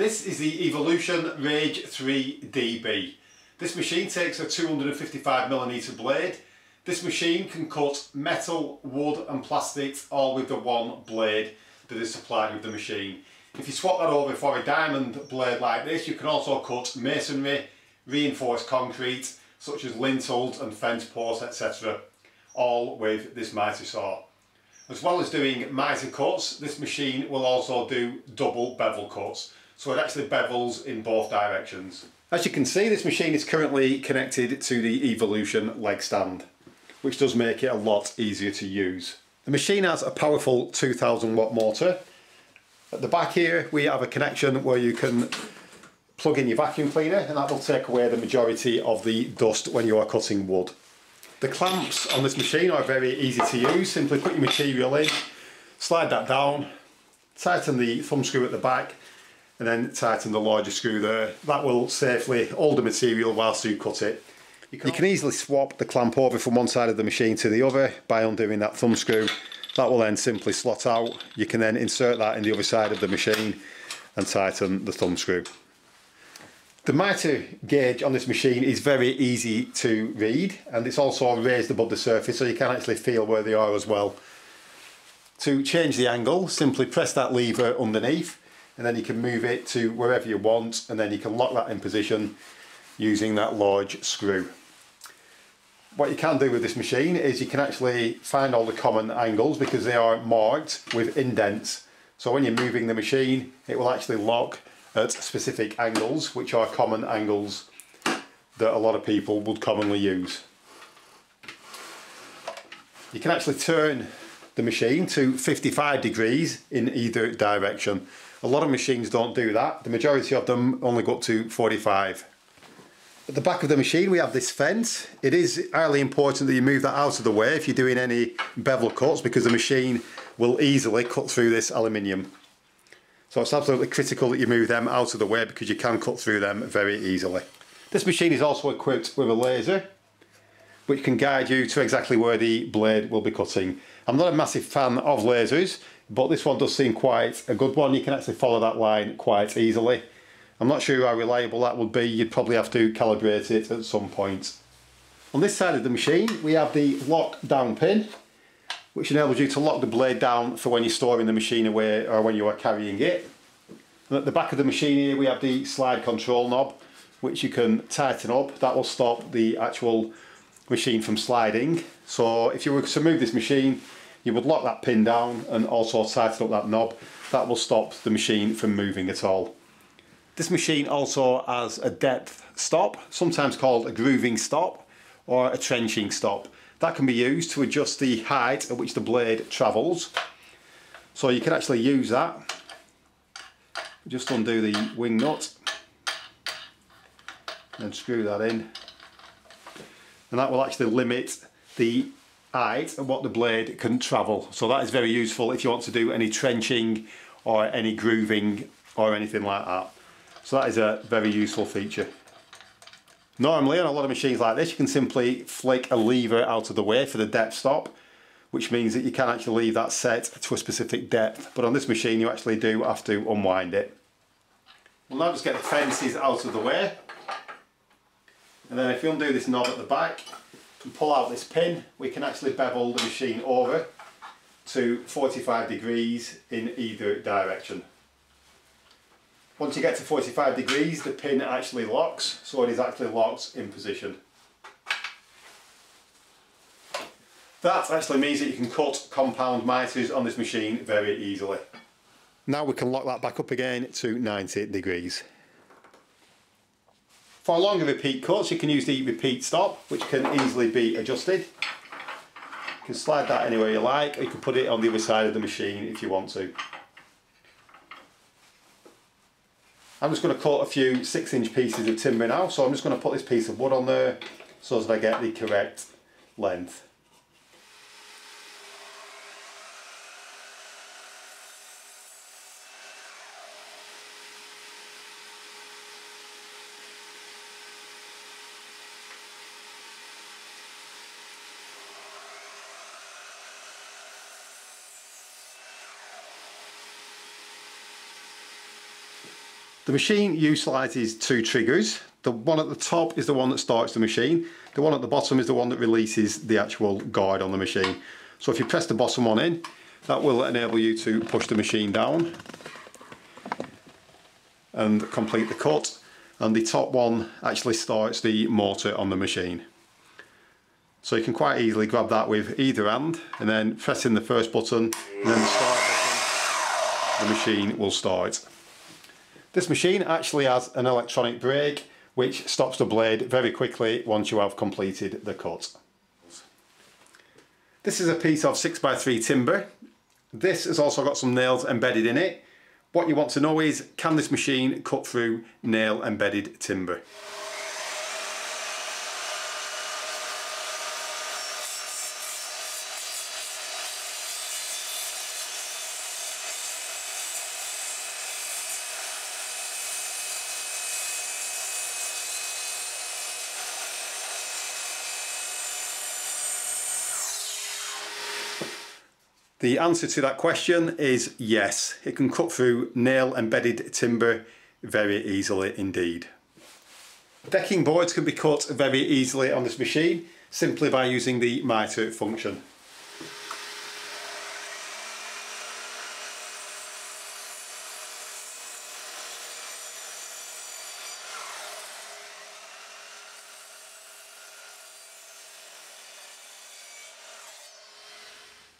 This is the Evolution Rage 3DB. This machine takes a 255mm blade. This machine can cut metal, wood and plastics all with the one blade that is supplied with the machine. If you swap that over for a diamond blade like this, you can also cut masonry, reinforced concrete such as lintels and fence posts, etc. all with this mitre saw. As well as doing mitre cuts, this machine will also do double bevel cuts, so it actually bevels in both directions. As you can see, this machine is currently connected to the Evolution leg stand, which does make it a lot easier to use. The machine has a powerful 2000-watt motor. At the back here we have a connection where you can plug in your vacuum cleaner, and that will take away the majority of the dust when you are cutting wood. The clamps on this machine are very easy to use. Simply put your material in, slide that down, tighten the thumb screw at the back and then tighten the larger screw there. That will safely hold the material whilst you cut it. You can easily swap the clamp over from one side of the machine to the other by undoing that thumb screw. That will then simply slot out. You can then insert that in the other side of the machine and tighten the thumb screw. The mitre gauge on this machine is very easy to read, and it's also raised above the surface so you can actually feel where they are as well. To change the angle, simply press that lever underneath and then you can move it to wherever you want, and then you can lock that in position using that large screw. What you can do with this machine is you can actually find all the common angles because they are marked with indents, so when you're moving the machine it will actually lock at specific angles, which are common angles that a lot of people would commonly use. You can actually turn the machine to 55 degrees in either direction. A lot of machines don't do that. The majority of them only go up to 45. At the back of the machine we have this fence. It is highly important that you move that out of the way if you're doing any bevel cuts, because the machine will easily cut through this aluminium. So it's absolutely critical that you move them out of the way because you can cut through them very easily. This machine is also equipped with a laser which can guide you to exactly where the blade will be cutting. I'm not a massive fan of lasers, but this one does seem quite a good one. You can actually follow that line quite easily. I'm not sure how reliable that would be. You'd probably have to calibrate it at some point. On this side of the machine we have the lock down pin, which enables you to lock the blade down for when you're storing the machine away or when you are carrying it. And at the back of the machine here we have the slide control knob, which you can tighten up. That will stop the actual machine from sliding. So if you were to move this machine, you would lock that pin down and also tighten up that knob. That will stop the machine from moving at all. This machine also has a depth stop, sometimes called a grooving stop or a trenching stop. That can be used to adjust the height at which the blade travels. So you can actually use that. Just undo the wing nut and screw that in. And that will actually limit the height and what the blade can travel. So that is very useful if you want to do any trenching or any grooving or anything like that. So that is a very useful feature. Normally on a lot of machines like this you can simply flick a lever out of the way for the depth stop, which means that you can actually leave that set to a specific depth, but on this machine you actually do have to unwind it. We'll now just get the fences out of the way, and then if you undo this knob at the back and pull out this pin, we can actually bevel the machine over to 45 degrees in either direction. Once you get to 45 degrees, the pin actually locks, so it is actually locked in position. That actually means that you can cut compound mitres on this machine very easily. Now we can lock that back up again to 90 degrees. For longer repeat cuts, you can use the repeat stop, which can easily be adjusted. You can slide that anywhere you like, or you can put it on the other side of the machine if you want to. I'm just going to cut a few 6-inch pieces of timber now, so I'm just going to put this piece of wood on there so that I get the correct length. The The machine utilizes two triggers. The one at the top is the one that starts the machine. The one at the bottom is the one that releases the actual guide on the machine. So if you press the bottom one in, that will enable you to push the machine down and complete the cut. And the top one actually starts the motor on the machine. So you can quite easily grab that with either hand and then pressing the first button and then the start button, the machine will start. This machine actually has an electronic brake which stops the blade very quickly once you have completed the cut. This is a piece of 6x3 timber. This has also got some nails embedded in it. What you want to know is, can this machine cut through nail embedded timber? The answer to that question is yes, it can cut through nail embedded timber very easily indeed. Decking boards can be cut very easily on this machine simply by using the miter function.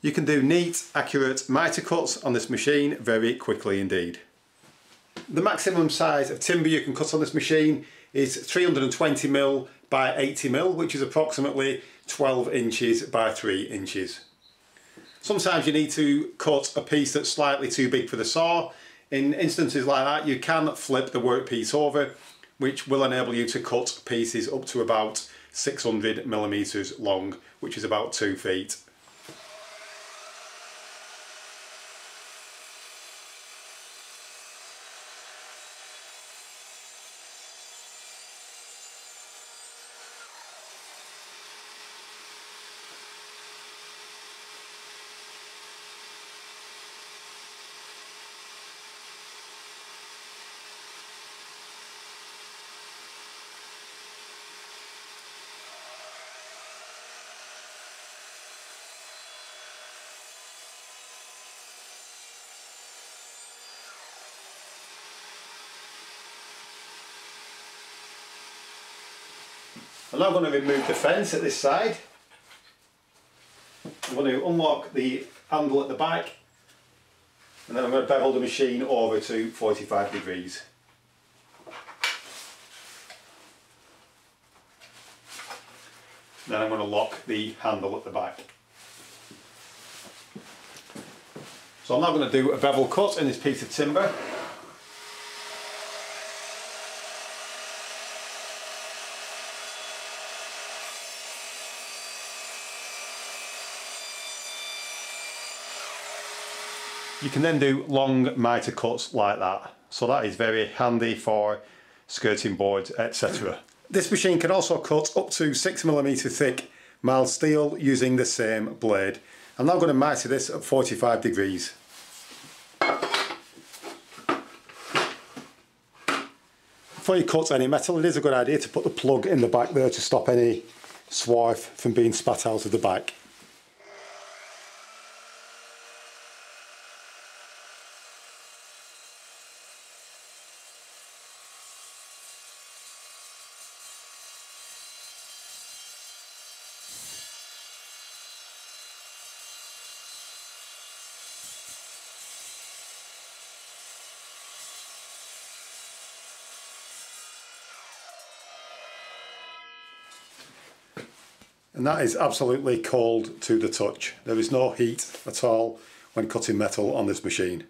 You can do neat, accurate mitre cuts on this machine very quickly indeed. The maximum size of timber you can cut on this machine is 320mm by 80mm, which is approximately 12 inches by 3 inches. Sometimes you need to cut a piece that's slightly too big for the saw. In instances like that, you can flip the workpiece over, which will enable you to cut pieces up to about 600mm long, which is about 2 feet. I'm now going to remove the fence at this side. I'm going to unlock the handle at the back and then I'm going to bevel the machine over to 45 degrees. Then I'm going to lock the handle at the back. So I'm now going to do a bevel cut in this piece of timber. You can then do long mitre cuts like that, so that is very handy for skirting boards, etc. This machine can also cut up to 6mm thick mild steel using the same blade. I'm now going to mitre this at 45 degrees. Before you cut any metal, it is a good idea to put the plug in the back there to stop any swarf from being spat out of the back. And that is absolutely cold to the touch. There is no heat at all when cutting metal on this machine.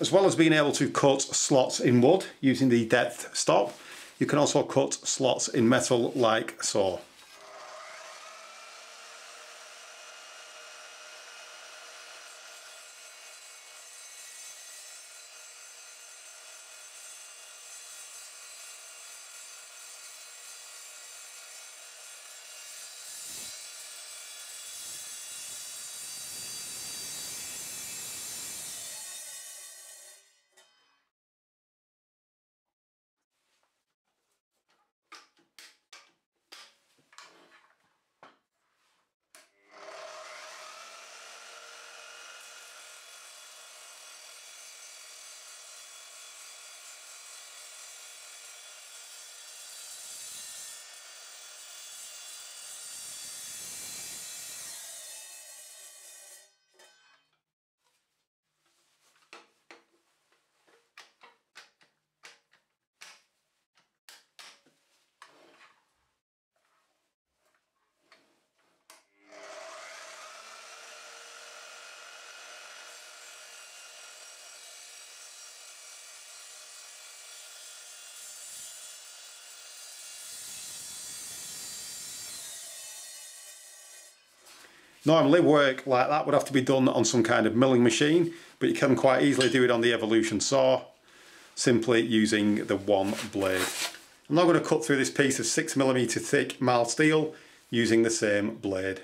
As well as being able to cut slots in wood using the depth stop, you can also cut slots in metal like so. Normally work like that would have to be done on some kind of milling machine, but you can quite easily do it on the Evolution saw, simply using the one blade. I'm now going to cut through this piece of 6mm thick mild steel using the same blade.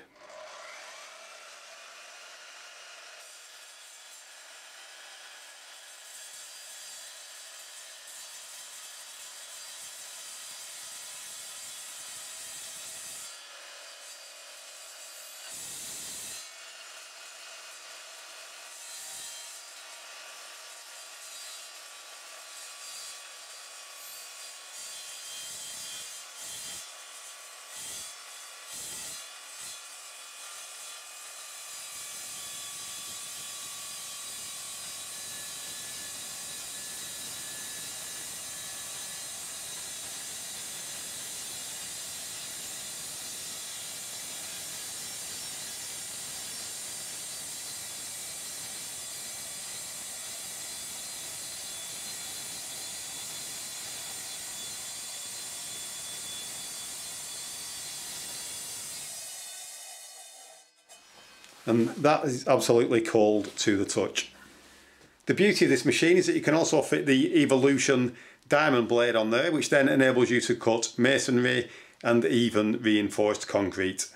And that is absolutely cold to the touch. The beauty of this machine is that you can also fit the Evolution diamond blade on there, which then enables you to cut masonry and even reinforced concrete.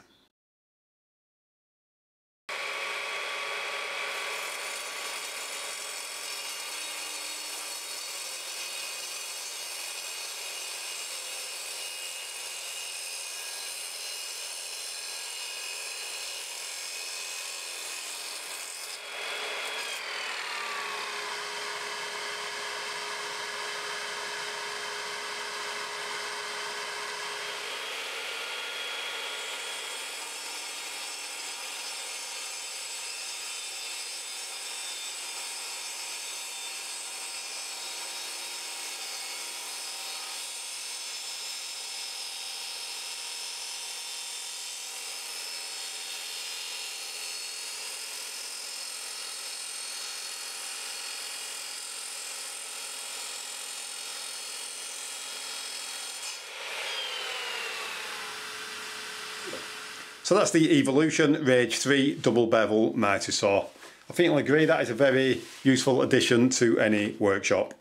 So that's the Evolution Rage 3 double bevel mitre saw. I think you'll agree that is a very useful addition to any workshop.